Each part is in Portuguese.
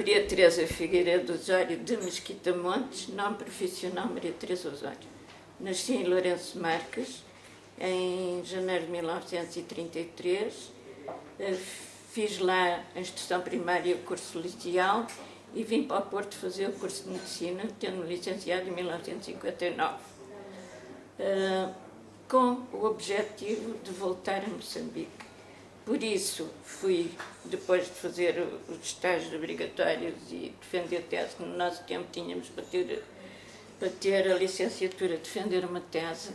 Maria Teresa Figueiredo Osório de Mesquita Montes, nome profissional Maria Teresa Osório. Nasci em Lourenço Marques, em janeiro de 1933. Fiz lá a instrução primária e o curso licencial e vim para o Porto fazer o curso de Medicina, tendo-me licenciado em 1959, com o objetivo de voltar a Moçambique. Por isso, fui, depois de fazer os estágios obrigatórios e defender tese, que no nosso tempo tínhamos para ter a licenciatura, defender uma tese,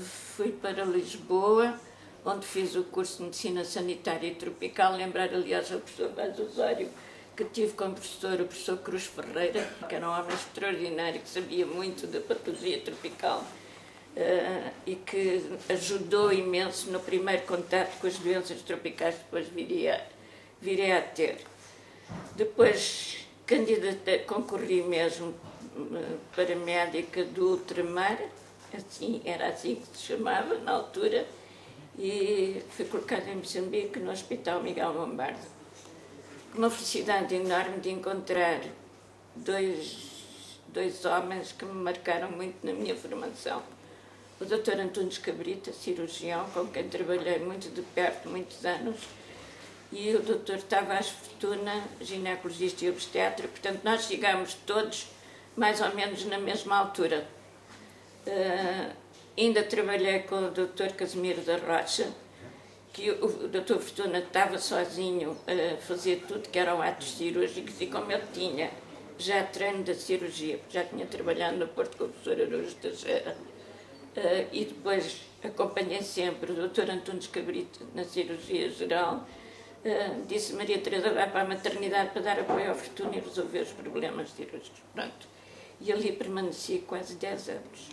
fui para Lisboa, onde fiz o curso de Medicina Sanitária e Tropical, lembrar aliás ao professor Vaz Osório, que tive com o professor Cruz Ferreira, que era um homem extraordinário, que sabia muito da patologia tropical e que ajudou imenso no primeiro contacto com as doenças tropicais que depois virei a ter. Depois concorri mesmo para médica do Ultramar, era assim que se chamava na altura, e fui colocada em Moçambique, no Hospital Miguel Bombarda. Uma felicidade enorme de encontrar dois homens que me marcaram muito na minha formação. O Dr. Antunes Cabrita, cirurgião, com quem trabalhei muito de perto, muitos anos, e o Dr. Tavares Fortuna, ginecologista e obstetra. Portanto, nós chegámos todos mais ou menos na mesma altura. Ainda trabalhei com o Dr. Casimiro da Rocha, que o Dr. Fortuna estava sozinho a fazer tudo, que eram atos cirúrgicos, e como eu tinha já treino da cirurgia, já tinha trabalhado no Porto com a professora Aroujo de Teixeira, e depois acompanhei sempre o Dr. Antunes Cabrita na cirurgia geral, disse Maria Teresa, vai para a maternidade para dar apoio ao Fortuna e resolver os problemas cirúrgicos. Pronto. E ali permaneci quase 10 anos.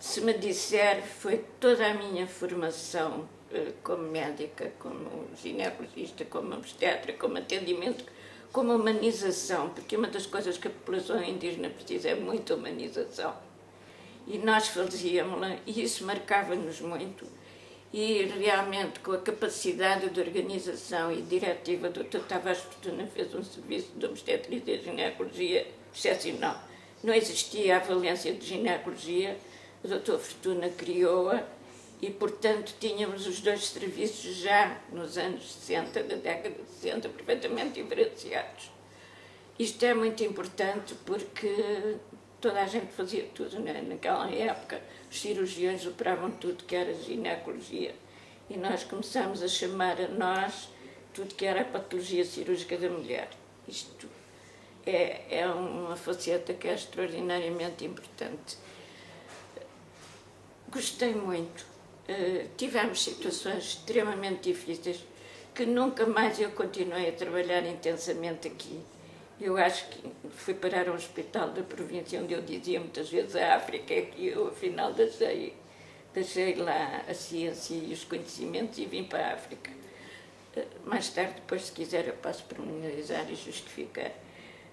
Se me disser, foi toda a minha formação como médica, como ginecologista, como obstetra, como atendimento, como humanização, porque uma das coisas que a população indígena precisa é muita humanização. E nós fazíamos-la, e isso marcava-nos muito. E realmente, com a capacidade de organização e diretiva do Dr. Tavares Fortuna, fez um serviço de obstetra e de ginecologia excepcional. Não existia a valência de ginecologia, o Dr. Fortuna criou-a e, portanto, tínhamos os dois serviços já nos anos 60, da década de 60, perfeitamente diferenciados. Isto é muito importante porque toda a gente fazia tudo, né? Naquela época. Os cirurgiões operavam tudo que era ginecologia e nós começámos a chamar a nós tudo que era a patologia cirúrgica da mulher. Isto é uma faceta que é extraordinariamente importante. Gostei muito. Tivemos situações extremamente difíceis que nunca mais eu continuei a trabalhar intensamente aqui. Eu acho que fui parar a um hospital da província onde eu dizia muitas vezes a África, que eu afinal deixei lá a ciência e os conhecimentos e vim para a África. Mais tarde, depois, se quiser, eu posso pormenorizar e justificar.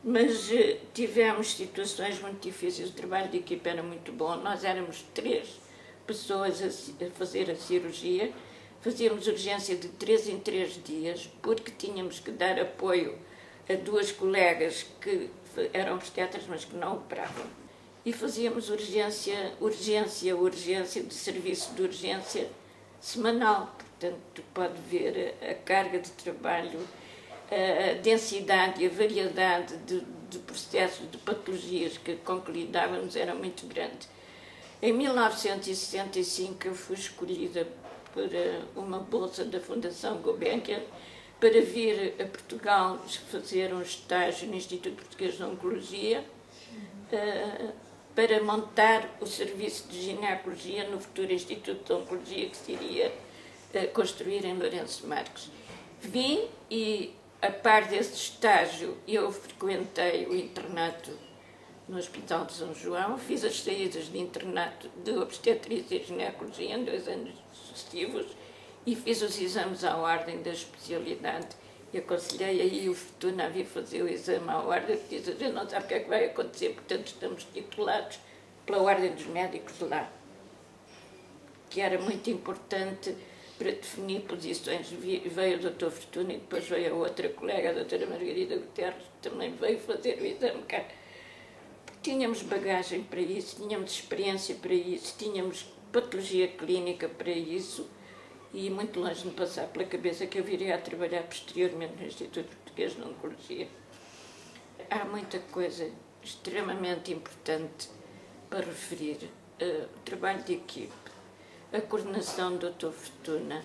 Mas tivemos situações muito difíceis, o trabalho de equipa era muito bom, nós éramos 3 pessoas a fazer a cirurgia, fazíamos urgência de 3 em 3 dias, porque tínhamos que dar apoio a 2 colegas que eram obstetras, mas que não operavam. E fazíamos urgência de serviço de urgência semanal. Portanto, pode ver a carga de trabalho, a densidade e a variedade de processos, de patologias com que lidávamos era muito grande. Em 1965 eu fui escolhida para uma bolsa da Fundação Gobernke para vir a Portugal fazer um estágio no Instituto Português de Oncologia para montar o serviço de ginecologia no futuro Instituto de Oncologia que se iria construir em Lourenço Marques. Vim e a par desse estágio, eu frequentei o internato no Hospital de São João, fiz as saídas de internato de obstetrícia e ginecologia em 2 anos sucessivos e fiz os exames à ordem da especialidade. E aconselhei aí o Fortuna a vir fazer o exame à ordem, porque diz, a gente não sabe o que é que vai acontecer, portanto estamos titulados pela ordem dos médicos lá, que era muito importante para definir posições. Veio o Dr. Fortuna e depois veio a outra colega, a Dra. Margarida Guterres, que também veio fazer o exame cá. Tínhamos bagagem para isso, tínhamos experiência para isso, tínhamos patologia clínica para isso, e muito longe de me passar pela cabeça que eu viria a trabalhar posteriormente no Instituto Português de Oncologia. Há muita coisa extremamente importante para referir. O trabalho de equipe, a coordenação do Dr. Fortuna,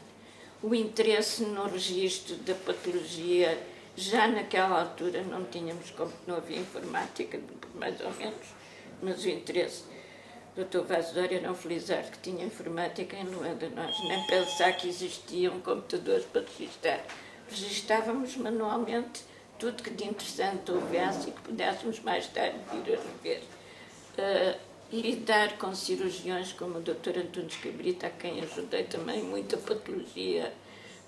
o interesse no registro da patologia. Já naquela altura não tínhamos, como não havia informática, mais ou menos, mas o interesse do Dr. Vaz Dória era um felizardo que tinha informática em Luanda. Nós nem pensar que existiam computadores para registrar. Registávamos manualmente tudo que de interessante houvesse e que pudéssemos mais tarde vir a rever. Lidar com cirurgiões como o Dr. Antunes Cabrita, a quem ajudei também, muita patologia,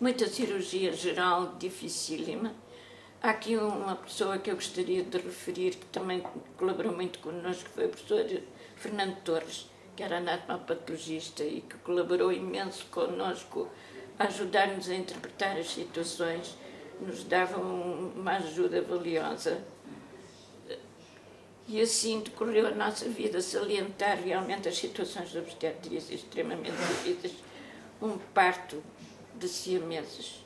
muita cirurgia geral dificílima. Há aqui uma pessoa que eu gostaria de referir, que também colaborou muito connosco, que foi o professor Fernando Torres, que era anatomopatologista e que colaborou imenso connosco a ajudar-nos a interpretar as situações, nos dava uma ajuda valiosa. E assim decorreu a nossa vida, salientar realmente as situações de obstetria extremamente difíceis. Um parto de siameses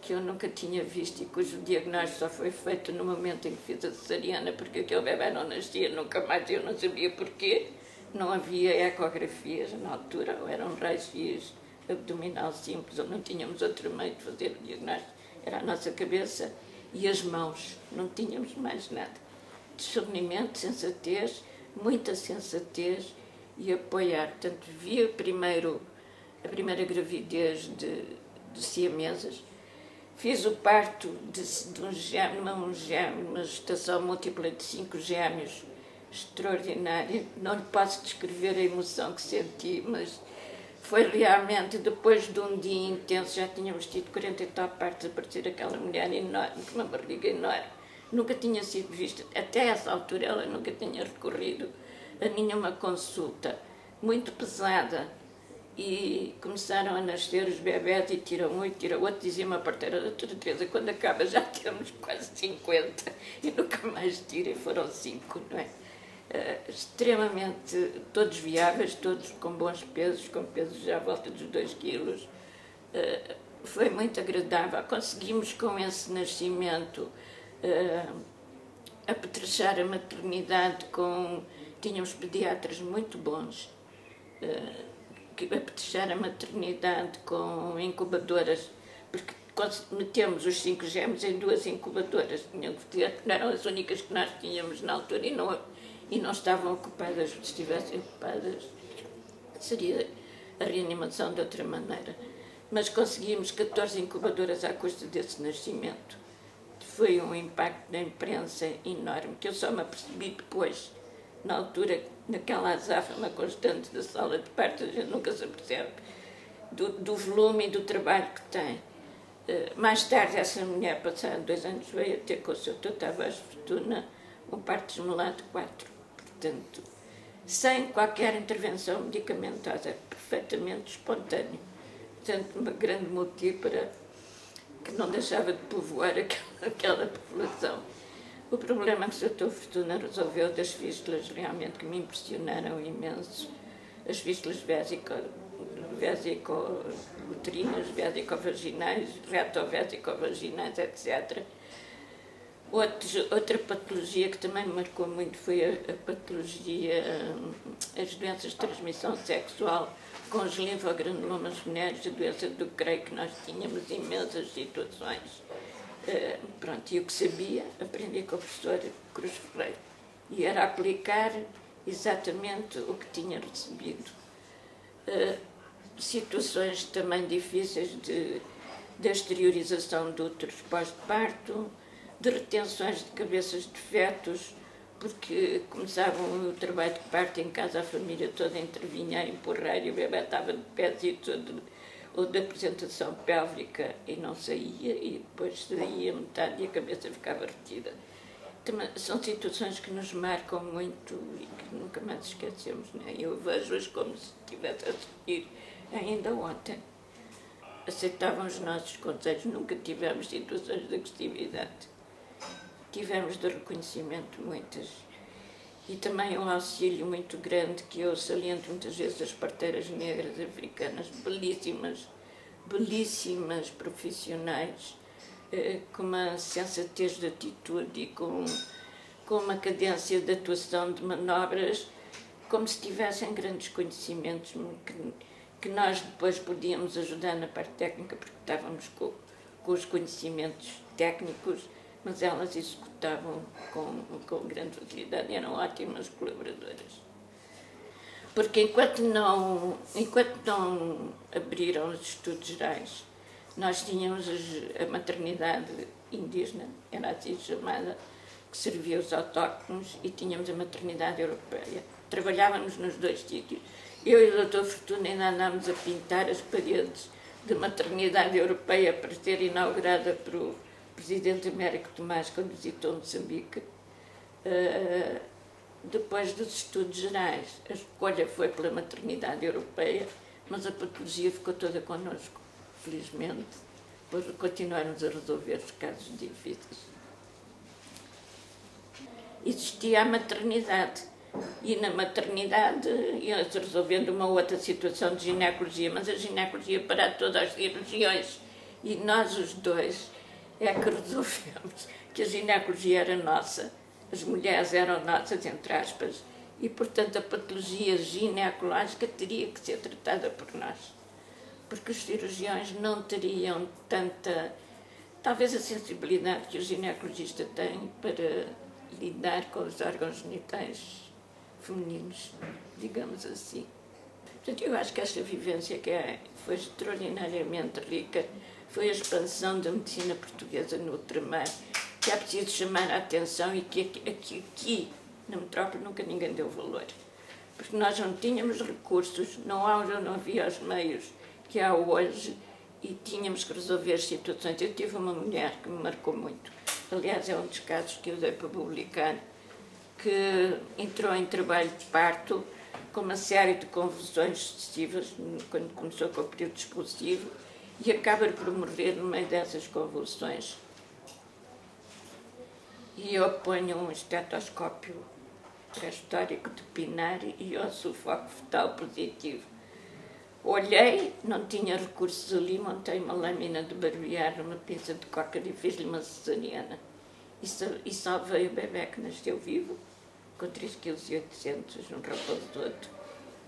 que eu nunca tinha visto e cujo diagnóstico só foi feito no momento em que fiz a cesariana, porque aquele bebê não nascia nunca mais, eu não sabia porquê. Não havia ecografias na altura, ou eram raios-x abdominal simples, ou não tínhamos outro meio de fazer o diagnóstico. Era a nossa cabeça e as mãos, não tínhamos mais nada. Discernimento, sensatez, muita sensatez e apoiar. Portanto, vi a primeira gravidez de siameses. Fiz o parto de uma gestação múltipla de 5 gêmeos, extraordinária. Não lhe posso descrever a emoção que senti, mas foi realmente, depois de um dia intenso, já tínhamos tido 40 e tal partos, a partir daquela mulher enorme, com uma barriga enorme. Nunca tinha sido vista, até essa altura ela nunca tinha recorrido a nenhuma consulta, muito pesada. E começaram a nascer os bebés e tira um e tira outro, dizia-me a parteira, doutora Teresa, quando acaba já temos quase 50 e nunca mais tira, e foram 5, não é? Extremamente, todos viáveis, todos com bons pesos, com pesos já à volta dos 2 quilos. Foi muito agradável, conseguimos com esse nascimento apetrechar a maternidade com... Tínhamos pediatras muito bons, apetrechar a maternidade com incubadoras, porque metemos os 5 gêmeos em 2 incubadoras, eram as únicas que nós tínhamos na altura e não estavam ocupadas. Se estivessem ocupadas, seria a reanimação de outra maneira. Mas conseguimos 14 incubadoras à custa desse nascimento. Foi um impacto na imprensa enorme, que eu só me apercebi depois. Na altura, naquela azáfama constante da sala de parto, a gente nunca se apercebe do volume e do trabalho que tem. Mais tarde, essa mulher, passando 2 anos, veio a ter com o seu Dr. Tavares Fortuna um parto esmolado 4, portanto, sem qualquer intervenção medicamentosa, perfeitamente espontâneo. Portanto, uma grande multípara que não deixava de povoar aquela população. O problema que o Dr. Fortuna resolveu das fístulas, realmente, que me impressionaram imenso, as fístulas vésico-uterinas, vésico-vaginais, reto-vésico-vaginais, etc. Outra patologia que também me marcou muito foi a patologia, as doenças de transmissão sexual com os linfogranulomas venéreos, a doença do creio, que nós tínhamos imensas situações. Pronto, e o que sabia, aprendi com o professor Cruz Ferreira. E era aplicar exatamente o que tinha recebido. Situações também difíceis de exteriorização de úteros pós-parto, de retenções de cabeças de fetos, porque começavam o trabalho de parto em casa, a família toda intervinha a empurrar e o bebê estava de pés e tudo, ou de apresentação pélvica, e não saía, e depois saía metade e a cabeça ficava retida. Também são situações que nos marcam muito e que nunca mais esquecemos, né? Eu vejo-as como se tivesse a seguir ainda ontem. aceitavam os nossos conselhos, nunca tivemos situações de agressividade. Tivemos de reconhecimento muitas. E também um auxílio muito grande que eu saliento muitas vezes as parteiras negras africanas, belíssimas, belíssimas profissionais, com uma sensatez de atitude e com uma cadência de atuação de manobras, como se tivessem grandes conhecimentos que nós depois podíamos ajudar na parte técnica, porque estávamos com os conhecimentos técnicos, mas elas executavam com grande facilidade, eram ótimas colaboradoras. Porque enquanto não abriram os estudos gerais, nós tínhamos a maternidade indígena, era assim chamada, que servia os autóctonos, e tínhamos a maternidade europeia. Trabalhávamos nos dois sítios. Eu e o Dr. Fortuna ainda andámos a pintar as paredes da maternidade europeia para ser inaugurada pelo Presidente Américo Tomás, quando visitou Moçambique. Depois dos estudos gerais, a escolha foi pela maternidade europeia, mas a patologia ficou toda connosco, felizmente, por continuarmos a resolver os casos difíceis. Existia a maternidade, e na maternidade ia-se resolvendo uma outra situação de ginecologia, mas a ginecologia para todas as cirurgiões, e nós os dois é que resolvemos que a ginecologia era nossa, as mulheres eram nossas, entre aspas, e portanto a patologia ginecológica teria que ser tratada por nós, porque os cirurgiões não teriam tanta, talvez a sensibilidade que o ginecologista tem para lidar com os órgãos genitais femininos, digamos assim. Portanto, eu acho que esta vivência foi extraordinariamente rica foi a expansão da medicina portuguesa no ultramar, que é preciso chamar a atenção e que aqui na metrópole nunca ninguém deu valor. Porque nós não tínhamos recursos, não havia os meios que há hoje e tínhamos que resolver situações. Eu tive uma mulher que me marcou muito, aliás é um dos casos que eu dei para publicar, que entrou em trabalho de parto com uma série de convulsões sucessivas, quando começou com o período expulsivo, e acaba por morrer no meio dessas convulsões. E eu ponho um estetoscópio histórico de pinar e ouço o foco fetal positivo. Olhei, não tinha recursos ali, montei uma lâmina de barbear, uma pinça de cócar e fiz-lhe uma cesariana. E salvei o bebê que nasceu vivo, com 3,8 kg, um rapaz do outro.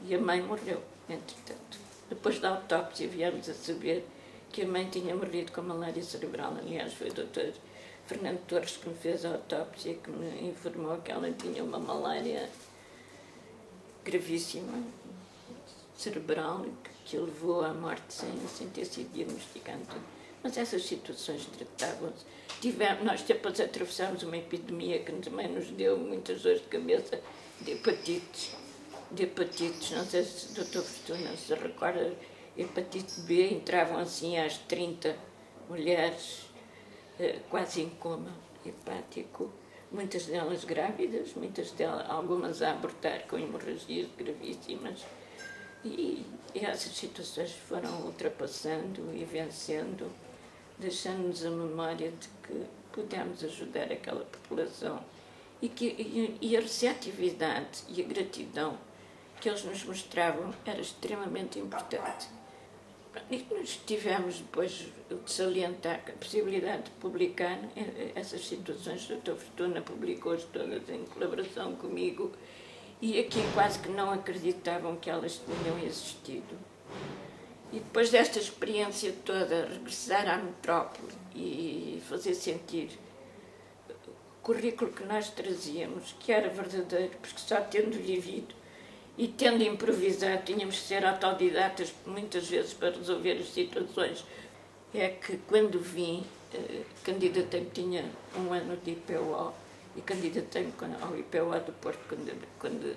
E a mãe morreu, entretanto. Depois da autópsia viemos a saber que a mãe tinha morrido com malária cerebral. Aliás, foi o Dr. Fernando Torres que me fez a autópsia e que me informou que ela tinha uma malária gravíssima, cerebral, que levou à morte sem ter sido diagnosticado. Mas essas situações tratavam-se. Nós depois atravessámos uma epidemia que também nos deu muitas dores de cabeça, de hepatites, não sei se o Dr. Fortuna se recorda, hepatite B, entravam assim às 30 mulheres, quase em coma hepático, muitas delas grávidas, algumas a abortar com hemorragias gravíssimas, e essas situações foram ultrapassando e vencendo, deixando-nos a memória de que pudemos ajudar aquela população e a receptividade e a gratidão que eles nos mostravam era extremamente importante. E nós tivemos depois de salientar a possibilidade de publicar essas situações. A Dr. Fortuna publicou-as todas em colaboração comigo e aqui quase que não acreditavam que elas tinham existido. E depois desta experiência toda, regressar à metrópole e fazer sentir o currículo que nós trazíamos, que era verdadeiro, porque só tendo vivido e tendo improvisado, tínhamos de ser autodidatas muitas vezes para resolver as situações. É que quando vim, candidatei-me, tinha um ano de IPO, e candidatei-me ao IPO do Porto quando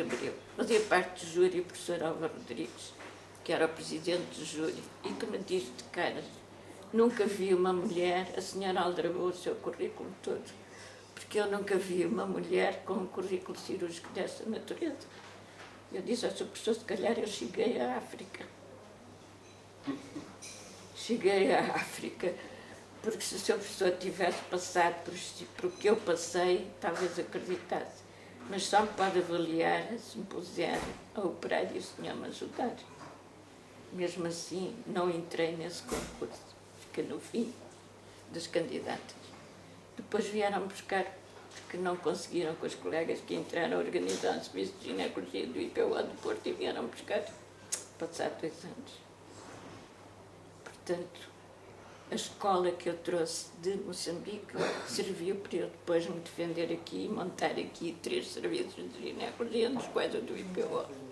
abriu. Fazia parte do júri o professor Álvaro Rodrigues, que era o presidente do júri, e que me disse de cara, nunca vi uma mulher, a senhora aldrabou o seu currículo todo, porque eu nunca vi uma mulher com um currículo cirúrgico dessa natureza. Eu disse ao seu professor, se calhar eu cheguei à África. Cheguei à África, porque se o seu professor tivesse passado por que eu passei, talvez acreditasse. Mas só me pode avaliar se me puser a operar e o senhor me ajudar. Mesmo assim, não entrei nesse concurso. Fiquei no fim das candidatas. Depois vieram buscar, porque não conseguiram com os colegas que entraram a organizar o serviço de ginecologia do IPO do Porto e vieram buscar passar 2 anos. Portanto, a escola que eu trouxe de Moçambique serviu para eu depois me defender aqui e montar aqui 3 serviços de ginecologia, dos quais o do IPO.